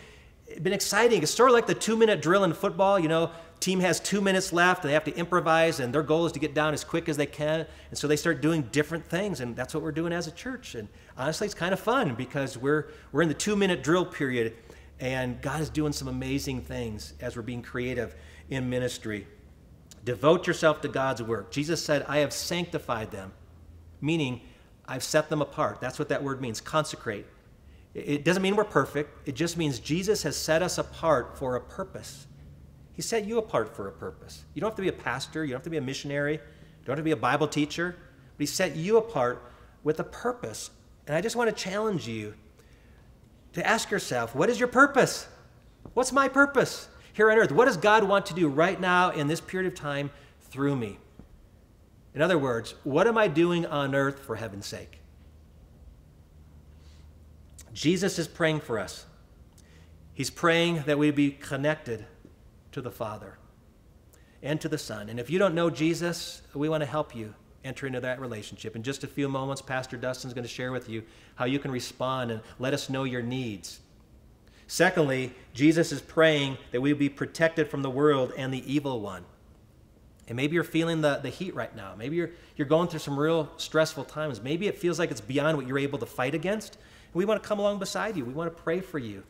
been exciting. It's sort of like the two-minute drill in football. You know, team has 2 minutes left, and they have to improvise, and their goal is to get down as quick as they can. And so they start doing different things, and that's what we're doing as a church. And honestly, it's kind of fun because we're in the two-minute drill period, and God is doing some amazing things as we're being creative in ministry. Devote yourself to God's work. Jesus said, "I have sanctified them," meaning I've set them apart. That's what that word means, consecrate. It doesn't mean we're perfect. It just means Jesus has set us apart for a purpose. He set you apart for a purpose. You don't have to be a pastor. You don't have to be a missionary. You don't have to be a Bible teacher. But he set you apart with a purpose. And I just want to challenge you to ask yourself, what is your purpose? What's my purpose here on earth? What does God want to do right now in this period of time through me? In other words, what am I doing on earth for heaven's sake? Jesus is praying for us. He's praying that we be connected to the Father and to the Son. And if you don't know Jesus, we want to help you enter into that relationship. In just a few moments, Pastor Dustin's going to share with you how you can respond and let us know your needs. Secondly, Jesus is praying that we be protected from the world and the evil one. And maybe you're feeling the heat right now. Maybe you're going through some real stressful times. Maybe it feels like it's beyond what you're able to fight against. And we want to come along beside you. We want to pray for you.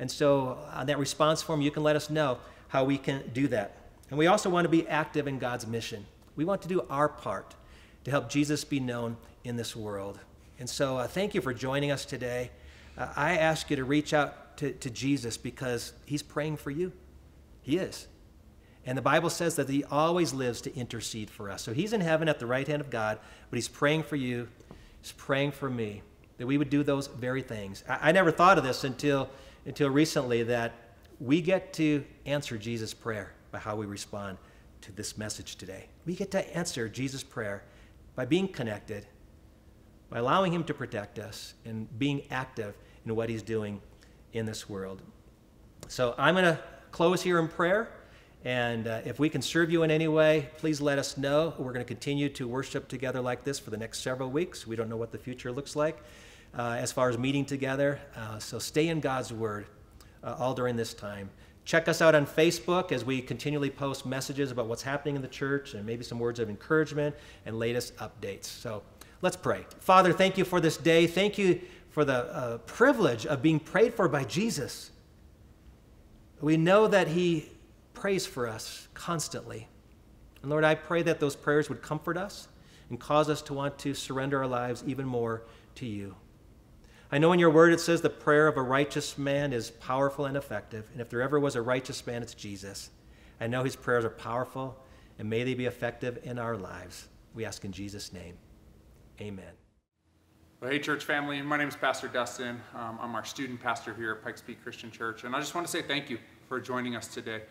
And so on that response form, you can let us know how we can do that. And we also want to be active in God's mission. We want to do our part to help Jesus be known in this world. And so thank you for joining us today. I ask you to reach out to Jesus because he's praying for you. He is. And the Bible says that he always lives to intercede for us. So he's in heaven at the right hand of God, but he's praying for you. He's praying for me, that we would do those very things. I never thought of this until recently, that we get to answer Jesus' prayer by how we respond to this message today. We get to answer Jesus' prayer by being connected, by allowing him to protect us, and being active in what he's doing in this world. So I'm going to close here in prayer. And if we can serve you in any way, please let us know. We're going to continue to worship together like this for the next several weeks. We don't know what the future looks like as far as meeting together. So stay in God's word all during this time. Check us out on Facebook as we continually post messages about what's happening in the church and maybe some words of encouragement and latest updates. So let's pray. Father, thank you for this day. Thank you for the privilege of being prayed for by Jesus. We know that he prays for us constantly. And Lord, I pray that those prayers would comfort us and cause us to want to surrender our lives even more to you. I know in your word it says the prayer of a righteous man is powerful and effective. And if there ever was a righteous man, it's Jesus. I know his prayers are powerful, and may they be effective in our lives. We ask in Jesus' name. Amen. Well, hey, church family. My name is Pastor Dustin. I'm our student pastor here at Pikes Peak Christian Church. And I just want to say thank you for joining us today.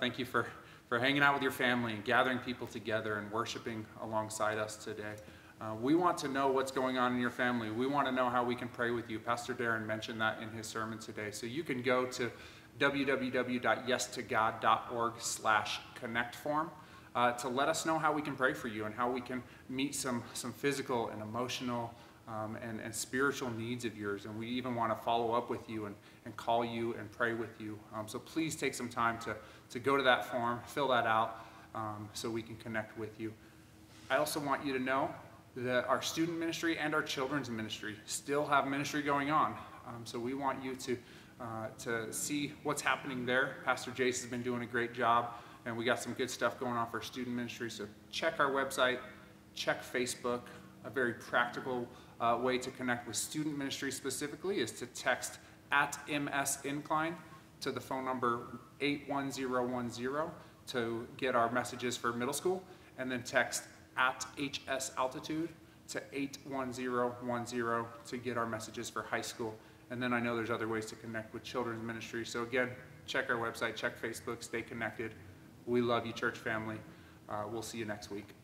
Thank you for hanging out with your family and gathering people together and worshiping alongside us today. We want to know what's going on in your family. We want to know how we can pray with you. Pastor Darren mentioned that in his sermon today. So you can go to www.yes2god.org/connect form to let us know how we can pray for you and how we can meet some physical and emotional and spiritual needs of yours. And we even want to follow up with you and call you and pray with you. So please take some time to go to that form, fill that out, so we can connect with you. I also want you to know that our student ministry and our children's ministry still have ministry going on. So we want you to see what's happening there. Pastor Jace has been doing a great job, and we got some good stuff going on for student ministry. So check our website, check Facebook. A very practical way to connect with student ministry specifically is to text @MSIncline to the phone number 81010 to get our messages for middle school, and then text @HSAltitude to 81010 to get our messages for high school. And then I know there's other ways to connect with children's ministry. So again, check our website, check Facebook, stay connected. We love you, church family. We'll see you next week.